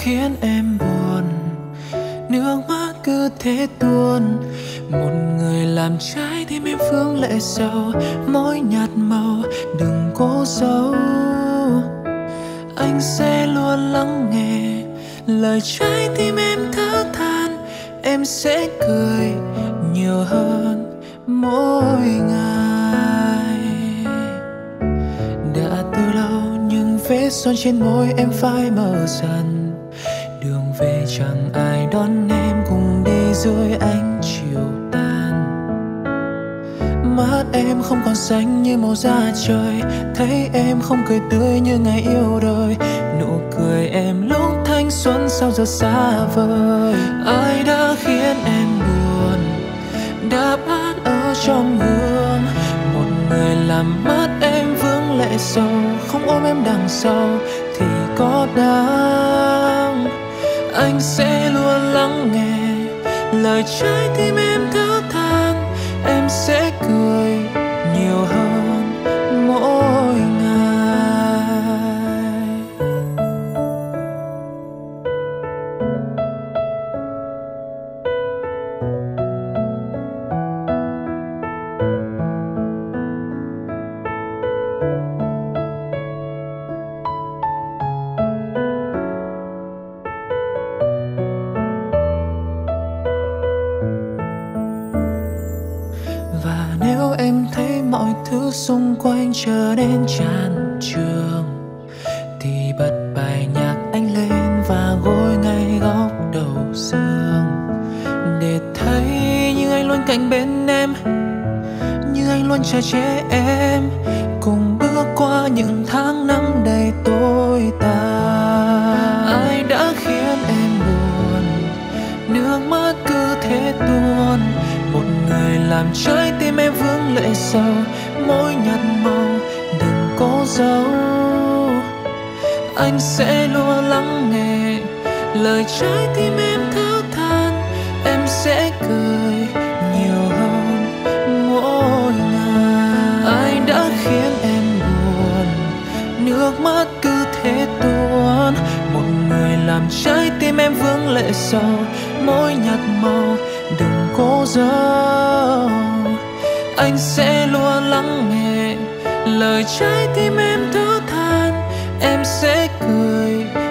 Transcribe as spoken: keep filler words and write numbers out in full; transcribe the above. khiến em buồn, nước mắt cứ thế tuôn. Một người làm trái tim em phương lệ sầu, mối nhạt màu đừng cố giấu. Anh sẽ luôn lắng nghe lời trái tim em thở than, em sẽ cười nhiều hơn mỗi ngày. Đã từ lâu những vết son trên môi em phai mờ dần, đường về chẳng ai đón em cùng đi dưới ánh chiều tan. Mắt em không còn xanh như màu da trời, thấy em không cười tươi như ngày yêu đời. Nụ cười em lúc thanh xuân sao giờ xa vời. Ai đã khiến em buồn, đã bắt ở trong gương. Một người làm mắt em vương lệ sầu, không ôm em đằng sau thì có đáng. Anh sẽ luôn lắng nghe lời trái tim em thở than, em sẽ cười nhiều hơn mỗi ngày. Và nếu em thấy mọi thứ xung quanh trở nên chán chường, thì bật bài nhạc anh lên và gối ngay góc đầu giường, để thấy như anh luôn cạnh bên em, như anh luôn chờ che em, cùng bước qua những tháng năm đầy tối tàn. Ai đã khiến em buồn, nước mắt cứ thế tuôn. Một người làm trái tim em vương lệ sầu, mỗi nhạt màu đừng cố giấu. Anh sẽ luôn lắng nghe lời trái tim em thở than, em sẽ cười nhiều hơn mỗi ngày. Ai đã khiến em buồn, nước mắt cứ thế tuôn. Một người làm trái tim em vương lệ sầu, mỗi nhạt màu đừng cố giấu. Anh sẽ luôn lắng nghe lời trái tim em thở than, em sẽ cười